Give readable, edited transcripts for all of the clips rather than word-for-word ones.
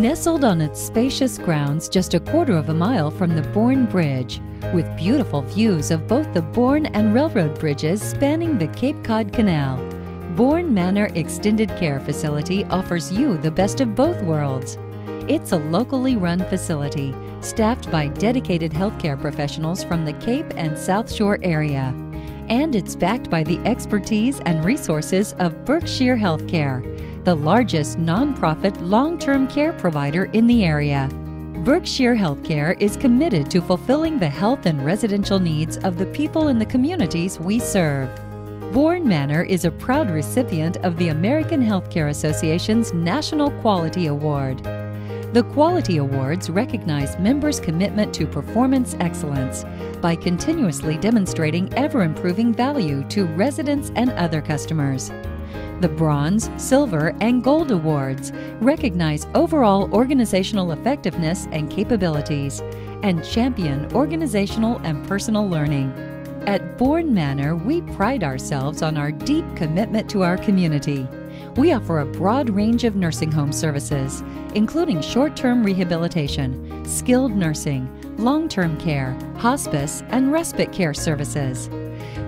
Nestled on its spacious grounds just a quarter of a mile from the Bourne Bridge, with beautiful views of both the Bourne and Railroad bridges spanning the Cape Cod Canal, Bourne Manor Extended Care Facility offers you the best of both worlds. It's a locally run facility, staffed by dedicated healthcare professionals from the Cape and South Shore area. And it's backed by the expertise and resources of Berkshire Healthcare, the largest nonprofit long-term care provider in the area. Berkshire Healthcare is committed to fulfilling the health and residential needs of the people in the communities we serve. Bourne Manor is a proud recipient of the American Healthcare Association's National Quality Award. The Quality Awards recognize members' commitment to performance excellence by continuously demonstrating ever-improving value to residents and other customers. The Bronze, Silver, and Gold Awards recognize overall organizational effectiveness and capabilities and champion organizational and personal learning. At Bourne Manor, we pride ourselves on our deep commitment to our community. We offer a broad range of nursing home services, including short-term rehabilitation, skilled nursing, long-term care, hospice, and respite care services.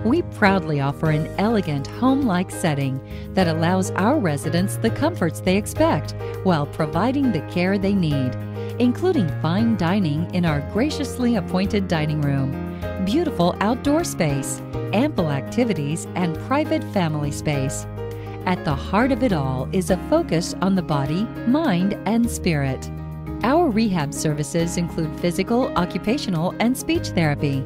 We proudly offer an elegant, home-like setting that allows our residents the comforts they expect while providing the care they need, including fine dining in our graciously appointed dining room, beautiful outdoor space, ample activities, and private family space. At the heart of it all is a focus on the body, mind, and spirit. Our rehab services include physical, occupational, and speech therapy.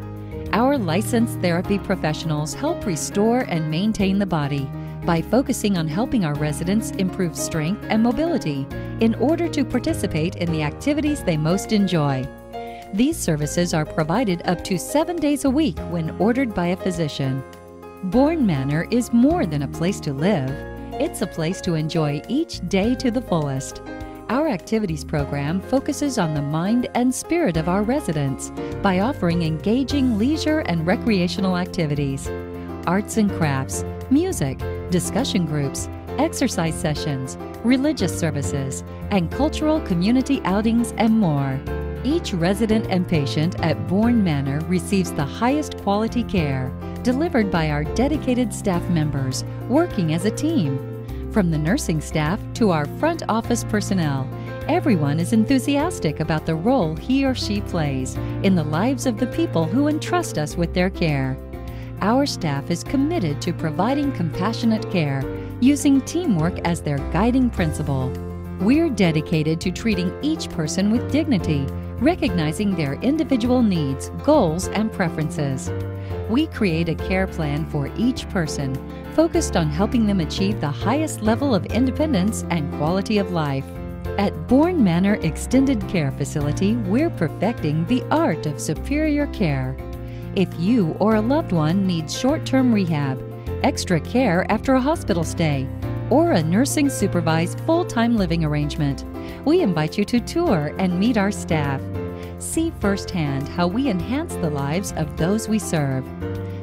Our licensed therapy professionals help restore and maintain the body by focusing on helping our residents improve strength and mobility in order to participate in the activities they most enjoy. These services are provided up to 7 days a week when ordered by a physician. Bourne Manor is more than a place to live. It's a place to enjoy each day to the fullest. Our activities program focuses on the mind and spirit of our residents by offering engaging leisure and recreational activities, arts and crafts, music, discussion groups, exercise sessions, religious services, and cultural community outings and more. Each resident and patient at Bourne Manor receives the highest quality care, delivered by our dedicated staff members working as a team. From the nursing staff to our front office personnel, everyone is enthusiastic about the role he or she plays in the lives of the people who entrust us with their care. Our staff is committed to providing compassionate care, using teamwork as their guiding principle. We're dedicated to treating each person with dignity, recognizing their individual needs, goals, and preferences. We create a care plan for each person, focused on helping them achieve the highest level of independence and quality of life. At Bourne Manor Extended Care Facility, we're perfecting the art of superior care. If you or a loved one needs short-term rehab, extra care after a hospital stay, or a nursing supervised full-time living arrangement, we invite you to tour and meet our staff. See firsthand how we enhance the lives of those we serve.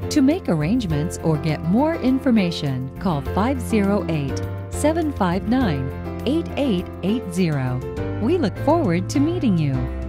To make arrangements or get more information, call 508-759-8880. We look forward to meeting you.